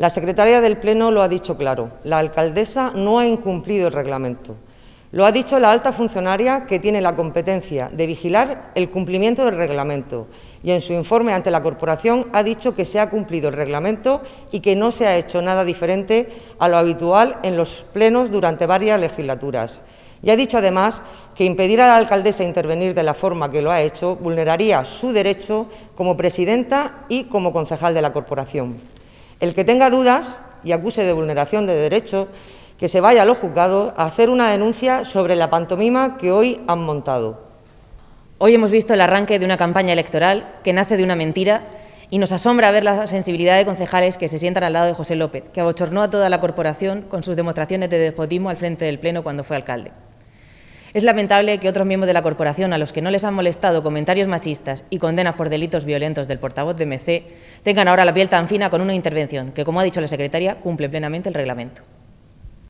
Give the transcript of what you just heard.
La secretaria del Pleno lo ha dicho claro, la alcaldesa no ha incumplido el reglamento. Lo ha dicho la alta funcionaria que tiene la competencia de vigilar el cumplimiento del reglamento y en su informe ante la Corporación ha dicho que se ha cumplido el reglamento y que no se ha hecho nada diferente a lo habitual en los plenos durante varias legislaturas. Y ha dicho además que impedir a la alcaldesa intervenir de la forma que lo ha hecho vulneraría su derecho como presidenta y como concejal de la Corporación. El que tenga dudas y acuse de vulneración de derecho, que se vaya a los juzgados a hacer una denuncia sobre la pantomima que hoy han montado. Hoy hemos visto el arranque de una campaña electoral que nace de una mentira y nos asombra ver la sensibilidad de concejales que se sientan al lado de José López, que abochornó a toda la Corporación con sus demostraciones de despotismo al frente del Pleno cuando fue alcalde. Es lamentable que otros miembros de la Corporación, a los que no les han molestado comentarios machistas y condenas por delitos violentos del portavoz de MC, tengan ahora la piel tan fina con una intervención que, como ha dicho la secretaria, cumple plenamente el reglamento.